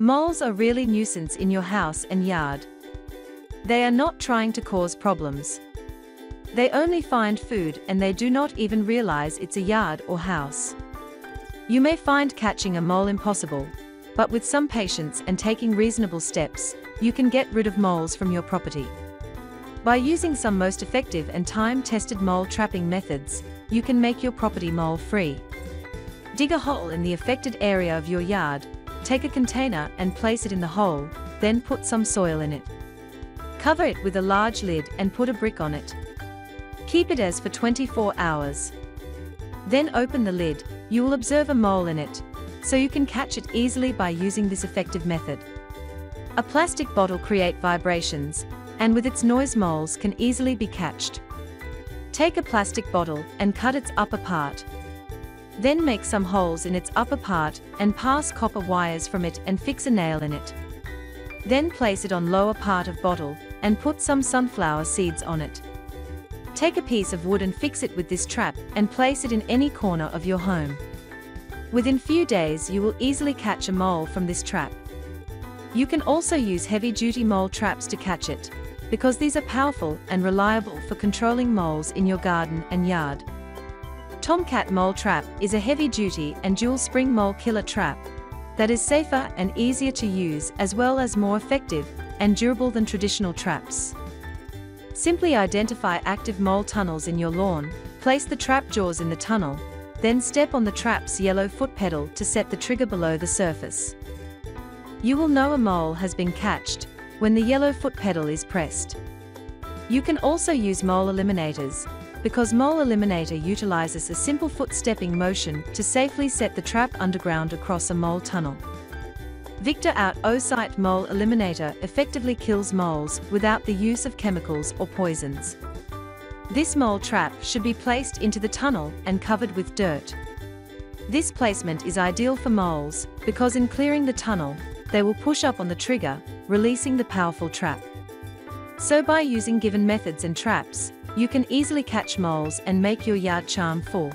Moles are really a nuisance in your house and yard. They are not trying to cause problems. They only find food and they do not even realize it's a yard or house. You may find catching a mole impossible, but with some patience and taking reasonable steps, you can get rid of moles from your property. By using some most effective and time-tested mole trapping methods, you can make your property mole-free. Dig a hole in the affected area of your yard, take a container and place it in the hole, then put some soil in it. Cover it with a large lid and put a brick on it. Keep it as for 24 hours. Then open the lid, you will observe a mole in it, so you can catch it easily by using this effective method. A plastic bottle creates vibrations, and with its noise moles can easily be catched. Take a plastic bottle and cut its upper part. Then make some holes in its upper part and pass copper wires from it and fix a nail in it. Then place it on lower part of bottle and put some sunflower seeds on it. Take a piece of wood and fix it with this trap and place it in any corner of your home. Within few days you will easily catch a mole from this trap. You can also use heavy-duty mole traps to catch it, because these are powerful and reliable for controlling moles in your garden and yard. Tomcat Mole Trap is a heavy-duty and dual-spring mole killer trap that is safer and easier to use as well as more effective and durable than traditional traps. Simply identify active mole tunnels in your lawn, place the trap jaws in the tunnel, then step on the trap's yellow foot pedal to set the trigger below the surface. You will know a mole has been catched when the yellow foot pedal is pressed. You can also use mole eliminators, because Mole Eliminator utilizes a simple foot-stepping motion to safely set the trap underground across a mole tunnel. Victor Out-O-Site Mole Eliminator effectively kills moles without the use of chemicals or poisons. This mole trap should be placed into the tunnel and covered with dirt. This placement is ideal for moles, because in clearing the tunnel, they will push up on the trigger, releasing the powerful trap. So by using given methods and traps, you can easily catch moles and make your yard charm full.